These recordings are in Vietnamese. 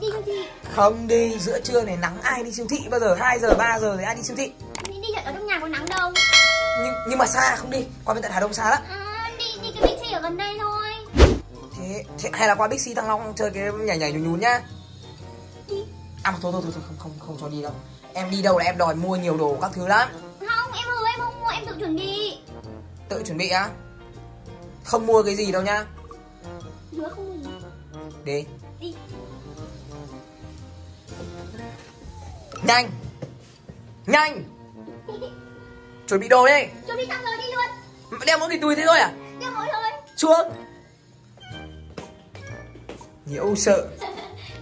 Đi siêu thị. Không đi, giữa trưa này nắng ai đi siêu thị bao giờ, 2 giờ 3 giờ thì ai đi siêu thị. Đi chợ ở trong nhà có nắng đâu. Nhưng mà xa không đi, qua bên tận Hà Đông xa lắm. À, đi cái Big C ở gần đây thôi. Thế hay là qua Big C Thăng Long chơi cái nhảy nhảy nhún nhún nhá. Đi. À mà thôi không cho đi đâu. Em đi đâu là em đòi mua nhiều đồ các thứ lắm. Không, em hứa em không mua, em tự chuẩn bị. Tự chuẩn bị á? Không mua cái gì đâu nhá. Hứa không mua gì. Đi. Đi. Nhanh. Nhanh. Chuẩn bị đồ đi. Chuẩn bị xong rồi đi luôn. Đeo mỗi cái túi thế thôi à? Đeo mỗi thôi. Xuống. Nhiễu sợ.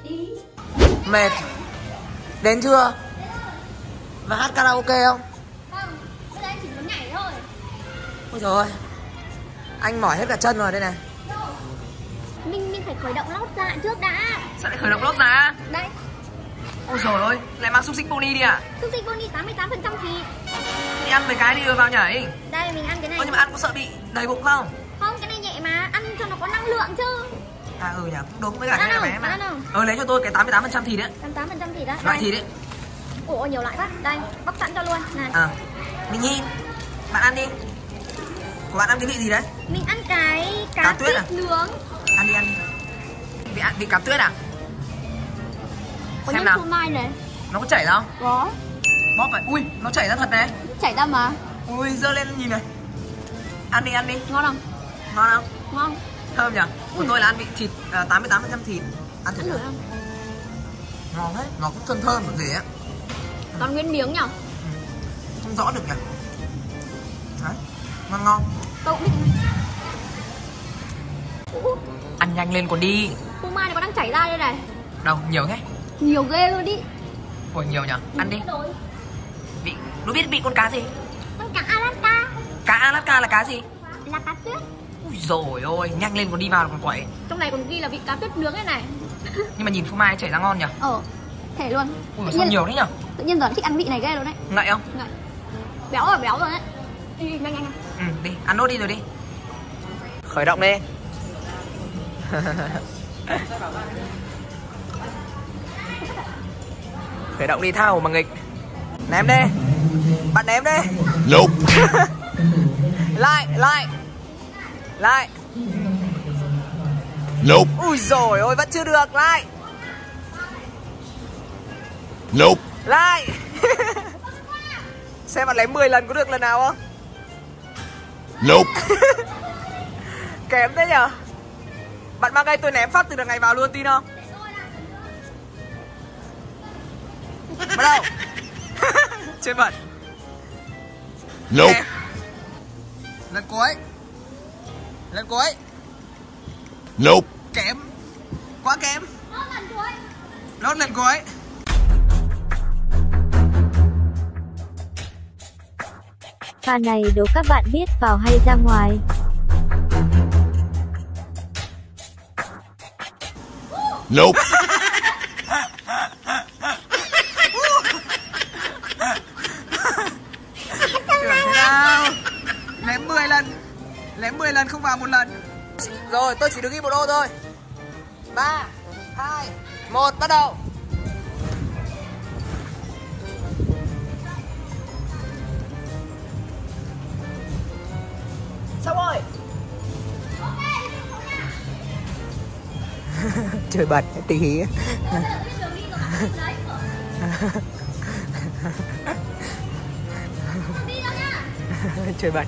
Đi. Mệt. Đến chưa? Đến rồi. Mà hát karaoke không? Không, bây giờ anh chỉ muốn nhảy thôi. Ôi trời ơi. Anh mỏi hết cả chân rồi đây này. Đâu? Mình phải khởi động lót dạ trước đã. Sao lại khởi động lót dạ? Đấy. Ôi trời ơi, lại mang xúc xích Ponnie đi à? Xúc xích Ponnie 88% thịt. Đi ăn mấy cái đi rồi vào nhảy. Đây mình ăn cái này. Ôi, nhưng mà ăn có sợ bị đầy bụng không? Không, cái này nhẹ mà, ăn cho nó có năng lượng chứ. À ừ nhỉ, cũng đúng với cả cái này mà. Ừ lấy cho tôi cái 88% thịt đấy. 88% thịt đấy. Loại thịt đấy. Ủa nhiều loại quá. Đây, bóc sẵn cho luôn này. À. Mình nhìn. Bạn ăn đi. Của bạn ăn cái vị gì đấy? Mình ăn cái cá tuyết à? Nướng. Ăn đi ăn đi. Vị cá tuyết à? Có xem nào. Này. Nó có chảy không? Có. Bóp phải. Ui, nó chảy ra thật đấy. Chảy ra mà. Ui, dơ lên nhìn này. Ăn đi ăn đi. Ngon không? Ngon không? Ngon. Thơm nhỉ? Của tôi là ăn vị thịt 88% thịt. Ăn thử không? Ngon đấy, nó cũng thơm thơm một gì ấy. Còn nguyên miếng nhỉ? Ừ. Không rõ được nhỉ? Đấy, ngon ngon. Cậu cũng thích. Ăn nhanh lên còn đi. Phung mai này có đang chảy ra đây này. Đâu, nhiều thế? Nhiều ghê luôn đi. Ủa nhiều nhỉ? Ăn đi. Vị, nó biết vị con cá gì? Con cá Alaska. Cá Alaska là cá gì? Là cá tuyết. Ui dồi ôi, nhanh lên còn đi vào còn quẩy. Trong này còn ghi là vị cá tuyết nướng thế này. Nhưng mà nhìn phô mai chảy ra ngon nhỉ? Ờ, thể luôn. Ui sao nhiều đấy nhỉ? Tự nhiên giờ nó thích ăn vị này ghê luôn đấy. Ngậy không? Ngậy. Béo rồi đấy. Đi nhanh nhanh. Ừ, đi, ăn nốt đi rồi đi. Khởi động đi. Khởi động đi thao mà nghịch. Ném đi. Bạn ném đi. Nope. Lại. Nope. Ui dồi ôi vẫn chưa được. Lại. Nope. Lại. Xem bạn lấy 10 lần có được lần nào không? Nope. Kém thế nhở. Bạn mang ngay tôi ném phát từ đằng này vào luôn tin không? Bắt đầu. Trên bật. Nope. Lần cuối. Nope. Kém. Quá kém. Lót lần cuối. Pha này đố các bạn biết vào hay ra ngoài. Nope. Lém 10 lần không vào một lần. Rồi, tôi chỉ được ghi một ô thôi. 3, 2, 1, bắt đầu. Xong rồi. Ok, trời bật, tí hí. Trời bật.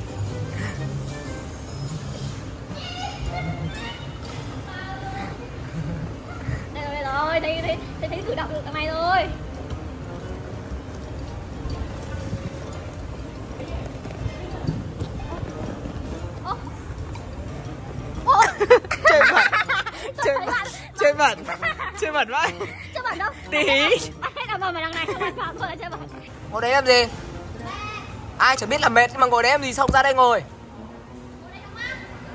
Đây thử đọc được tầm này rồi. Chơi bẩn vậy. Chơi bẩn đâu? Tí hí. Đọc vào mà đằng này không ăn vào thôi là chơi bẩn. Ngồi đấy làm gì? Ai chẳng biết là mệt nhưng mà ngồi đấy làm gì xong ra đây ngồi.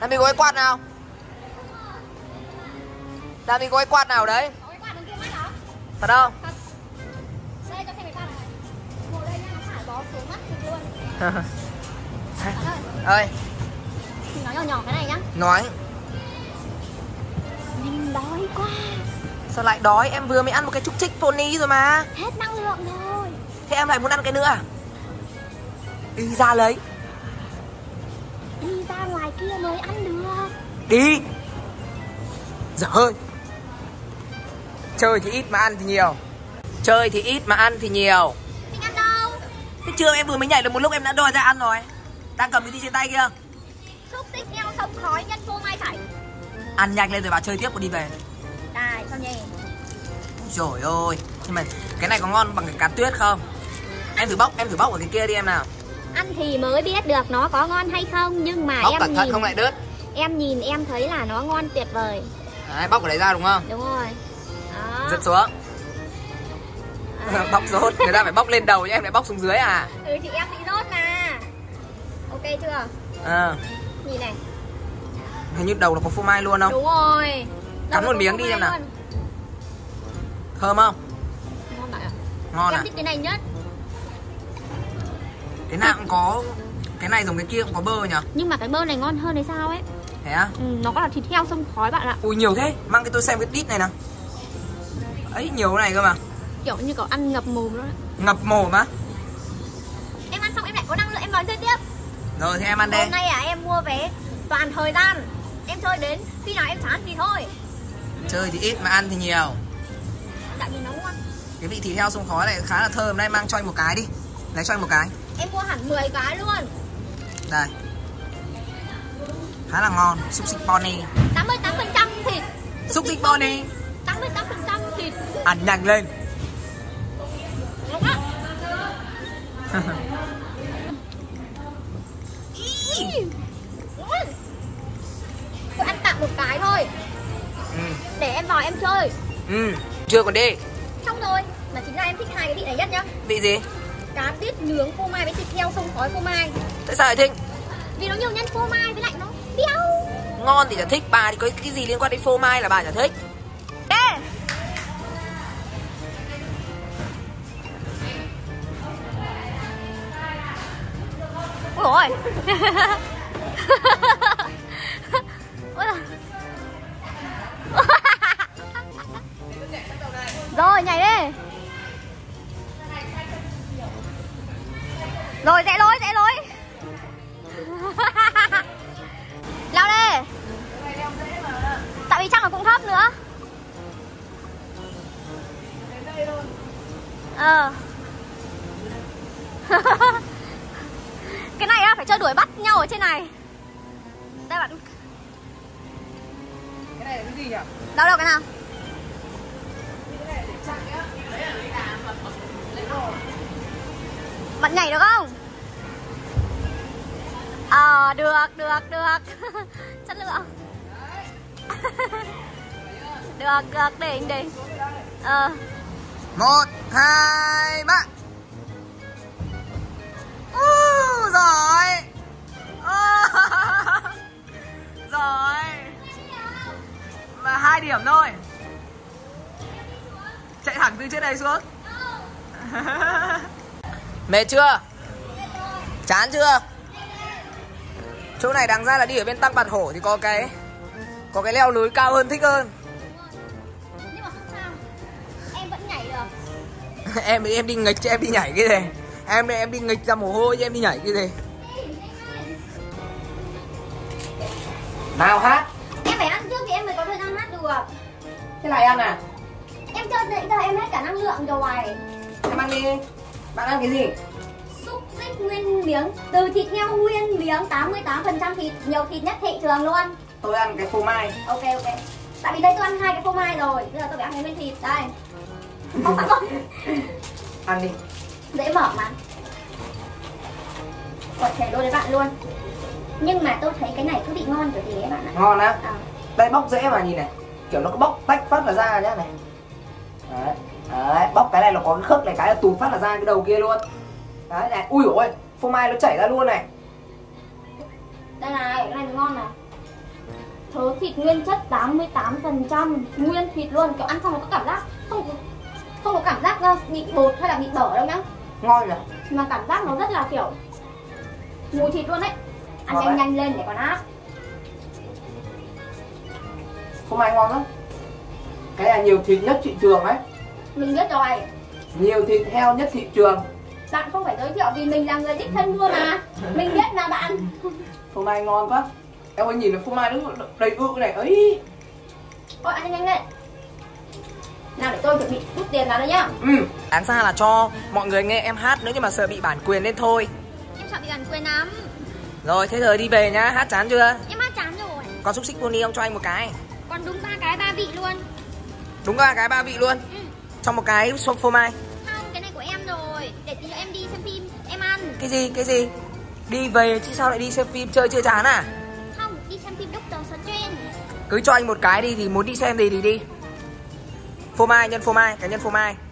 Làm mình có cái quạt nào? Làm mình có cái quạt nào đấy? Thật không? Thật. Đây cho xem cái quạt này. Ngồi đây nha, nó phải bó xuống mắt thịt luôn. Ơi. Nói nhỏ nhỏ cái này nhá. Nói. Mình đói quá. Sao lại đói? Em vừa mới ăn một cái chúc chích Ponnie rồi mà. Hết năng lượng rồi. Thế em lại muốn ăn cái nữa à? Đi ra lấy. Đi ra ngoài kia mới ăn được. Đi. Giời ơi. Chơi thì ít mà ăn thì nhiều. Chơi thì ít mà ăn thì nhiều. Mình ăn đâu? Thế chưa, em vừa mới nhảy được một lúc em đã đòi ra ăn rồi. Đang cầm cái gì trên tay kia? Xúc xích eo sông khói nhân vô mai chảy. Ăn nhanh lên rồi bà chơi tiếp còn đi về. Đài, sao nhỉ? Trời ơi. Nhưng mà cái này có ngon bằng cái cá tuyết không? Em thử bóc ở cái kia đi em nào. Ăn thì mới biết được nó có ngon hay không. Nhưng mà bóc em cẩn thận nhìn, không lại đứt. Em nhìn em thấy là nó ngon tuyệt vời. Đấy, bóc ở đấy ra đúng không? Đúng rồi. Đó. Rớt xuống à. Bóc rốt, người ta phải bóc lên đầu chứ em lại bóc xuống dưới à? Ừ thì em bị rốt mà. Ok chưa? À. Nhìn này. Hình như đầu nó có phô mai luôn không? Đúng rồi. Cắn một miếng đi em nào. Thơm không? Ngon bạn ạ. Ngon em à? Thích cái này nhất. Cái nào cũng có. Cái này giống cái kia cũng có bơ nhỉ? Nhưng mà cái bơ này ngon hơn hay sao ấy? Thế á? Ừ, nó có là thịt heo xông khói bạn ạ. Ui nhiều thế, mang cái tôi xem cái đít này nào. Ấy nhiều cái này cơ mà. Kiểu như cậu ăn ngập mồm luôn. Ngập mồm á? Em ăn xong em lại có năng lượng em nói chơi tiếp. Rồi thì em ăn đi. Hôm nay à em mua vé toàn thời gian. Em chơi đến khi nào em chán thì thôi. Chơi thì ít mà ăn thì nhiều. Tại vì nó ngon. Cái vị thịt heo xông khói này khá là thơm. Hôm nay mang cho anh một cái đi. Lấy cho anh một cái. Em mua hẳn 10 cái luôn. Đây. Khá là ngon. Xúc xích Ponnie 88% thịt. Xúc xích Ponnie 88% thịt. Ăn nhanh lên. Tôi ăn tạm một cái thôi. Ừ. Để em vào em chơi. Ừ. Chưa còn đi. Xong rồi. Mà chính là em thích hai cái vị này nhất nhá. Vị gì? Cá tiết nướng phô mai với thịt heo xông khói phô mai. Tại sao lại thích? Vì nó nhiều nhân phô mai với lại nó béo. Ngon thì chả thích, bà thì có cái gì liên quan đến phô mai là bà chả thích. Ê! Ôi dồi ôi. Rồi nhảy đi. Rồi rẽ lối, rẽ lối. Lao đi. Tại vì chắc là cũng thấp nữa. Ờ. Cái này á, phải chơi đuổi bắt nhau ở trên này. Đây bạn. Cái này là cái gì nhỉ? Đâu đâu cái nào? Cái này để chắc nhá. Đấy là cái đá mà lấy đồ. Bạn nhảy được không? Ờ, được, được, được. Chất lượng. Được, được, đỉnh, đỉnh. Ờ. 1, 2, 3. Rồi. Rồi. Và 2 điểm thôi. Chạy thẳng từ trên đây xuống. Mệt chưa? Chán chưa? Chỗ này đáng ra là đi ở bên Tăng Bạt Hổ thì có cái leo núi cao hơn thích hơn. Nhưng mà không sao. Em vẫn nhảy được. em đi nghịch chứ em đi nhảy cái gì? Em đi nghịch ra mồ hôi chứ em đi nhảy cái gì? Nào hát. Em phải ăn trước thì em mới có thời gian hát được. Cái này ăn à? Em chơi nãy giờ em hết cả năng lượng rồi. Em ăn đi. Bạn ăn cái gì? Xúc xích nguyên miếng, từ thịt heo nguyên miếng, 88% thịt, nhiều thịt nhất thị trường luôn. Tôi ăn cái phô mai. Ok ok. Tại vì đây tôi ăn 2 cái phô mai rồi, bây giờ tôi phải ăn cái miếng thịt đây. Không phải không. Ăn đi. Dễ mở mà. Quả thể đôi đấy bạn luôn. Nhưng mà tôi thấy cái này cứ bị ngon kiểu gì ấy bạn ạ. Ngon á? À. Đây bóc dễ mà nhìn này. Kiểu nó cứ bóc tách phát là ra nhá này. Đấy. Đấy, bóc cái này nó có cái khớp này, cái là tụt phát là ra cái đầu kia luôn. Đấy này, ui dồi ôi, phô mai nó chảy ra luôn này. Đây này, cái này ngon này. Thớ thịt nguyên chất 88%, nguyên thịt luôn, kiểu ăn xong nó có cảm giác không có cảm giác bị bột hay là bị bở đâu nhá. Ngon nhỉ? Mà cảm giác nó rất là kiểu mùi thịt luôn đấy. Ăn ngon nhanh đấy. Nhanh lên để còn hát. Phô mai ngon lắm. Hay là nhiều thịt nhất thị trường ấy? Mình biết rồi. Nhiều thịt heo nhất thị trường. Bạn không phải giới thiệu vì mình là người đích thân mua mà. Mình biết là bạn. Phô mai ngon quá. Em ơi nhìn là phô mai nó đầy ư này ấy. Ôi ăn nhanh lên. Nào để tôi chuẩn bị rút tiền vào đây nhá. Đáng ra là cho mọi người nghe em hát nữa nhưng mà sợ bị bản quyền nên thôi. Em sợ bị bản quyền lắm. Rồi thế rồi đi về nhá, hát chán chưa? Em hát chán rồi. Con xúc xích Ponnie ông cho anh một cái. Còn đúng 3 cái 3 vị luôn. Đúng 3 cái 3 vị luôn. Trong một cái phô mai. Không, cái này của em rồi. Để tí nữa em đi xem phim, em ăn. Cái gì, cái gì? Đi về chứ sao lại đi xem phim chơi chưa chán à? Không, đi xem phim Doctor Strange. Cứ cho anh một cái đi, thì muốn đi xem gì thì đi. Phô mai, nhân phô mai, cá nhân phô mai.